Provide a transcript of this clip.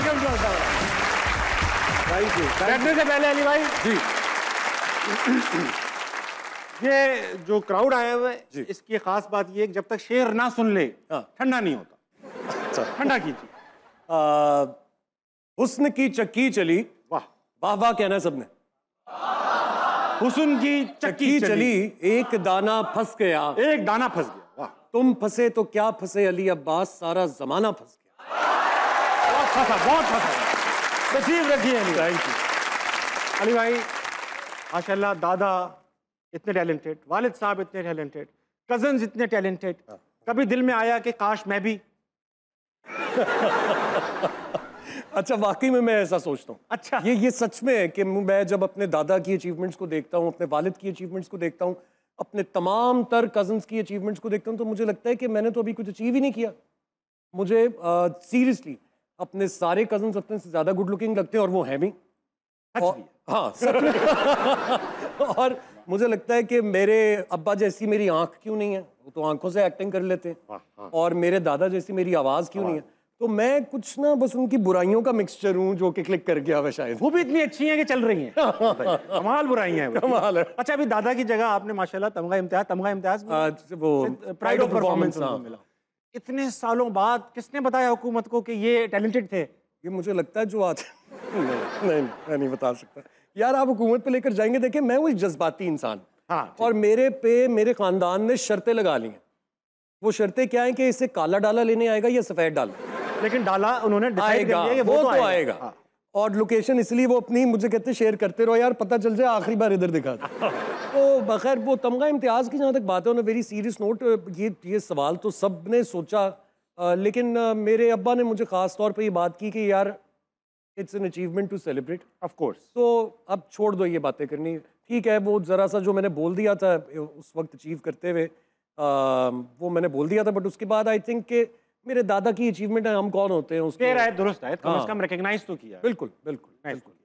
Welcome to Altaf भाई जी। बैठने से पहले अली भाई जी, ये जो क्राउड आया हुआ है इसकी खास बात ये है जब तक शेर ना सुन ले ठंडा नहीं होता। ठंडा कीजिए। हुस्न की चक्की चली, वाह वाह वाह कहना है सबने। हुस्न की चक्की चली, एक दाना फंस गया, एक दाना फंस गया। वाह, तुम फंसे तो क्या फंसे अली अब्बास, सारा जमाना फंस गया। बहुत फंसा, बहुत फंसा। तशरीफ रखिए अली भाई। अली भाई माशाल्लाह, दादा इतने टैलेंटेड, वालिद साहब इतने टैलेंटेड, कजन्स इतने टैलेंटेड, कभी दिल में आया कि काश मैं भी? अच्छा, वाकई में मैं ऐसा सोचता हूँ। अच्छा, ये सच में है कि मैं जब अपने दादा की अचीवमेंट्स को देखता हूँ, अपने वालिद की अचीवमेंट्स को देखता हूँ, अपने तमाम तर कजन्स की अचीवमेंट्स को देखता हूँ, तो मुझे लगता है कि मैंने तो अभी कुछ अचीव ही नहीं किया। मुझे सीरियसली अपने सारे कजन्स अपने से ज़्यादा गुड लुकिंग लगते हैं, और वो हैं भी। हाँ और मुझे लगता है कि मेरे अब्बा जैसी मेरी आंख क्यों नहीं है, वो तो आंखों से एक्टिंग कर लेते हैं, और मेरे दादा जैसी मेरी आवाज़ क्यों नहीं है। तो मैं कुछ ना बस उनकी बुराइयों का मिक्सचर हूँ जो कि क्लिक कर गया है शायद। वो भी इतनी अच्छी हैं कि चल रही हैं। कमाल बुराइयाँ हैं, कमाल है। अच्छा, अभी दादा की जगह आपने माशाल्लाह तमगा इम्तियाज वो प्राइड ऑफ परफॉर्मेंस मिला। इतने सालों बाद किसने बताया हुकूमत को कि ये टैलेंटेड थे? ये मुझे लगता है जो आज नहीं, मैं नहीं बता सकता यार। आप हुकूमत पे लेकर जाएंगे? देखिए, मैं वो जज्बाती इंसान, हाँ, और मेरे पे मेरे ख़ानदान ने शर्तें लगा ली हैं। वो शर्तें क्या हैं कि इसे काला डाला लेने आएगा या सफ़ैद डाला, लेकिन डाला उन्होंने डिसाइड कर लिया कि वो तो आएगा। हाँ। और लोकेशन इसलिए वो अपनी, मुझे कहते शेयर करते रहो यार, पता चल जाए आखिरी बार इधर दिखा दो। तो बखैर वो तमगा इम्तियाज़ की जहाँ तक बात है, उन्हें वेरी सीरियस नोट, ये सवाल तो सब ने सोचा, लेकिन मेरे अब्बा ने मुझे ख़ास तौर पर ये बात की कि यार it's an achievement to celebrate, of course, तो अब छोड़ दो ये बातें करनी। ठीक है, वो ज़रा सा जो मैंने बोल दिया था उस वक्त अचीव करते हुए, वो मैंने बोल दिया था, बट उसके बाद आई थिंक कि मेरे दादा की अचीवमेंट है, हम कौन होते हैं उसके। दुरुस्त है, कम से कम रिकग्नाइज तो किया। बिल्कुल बिल्कुल बिल्कुल।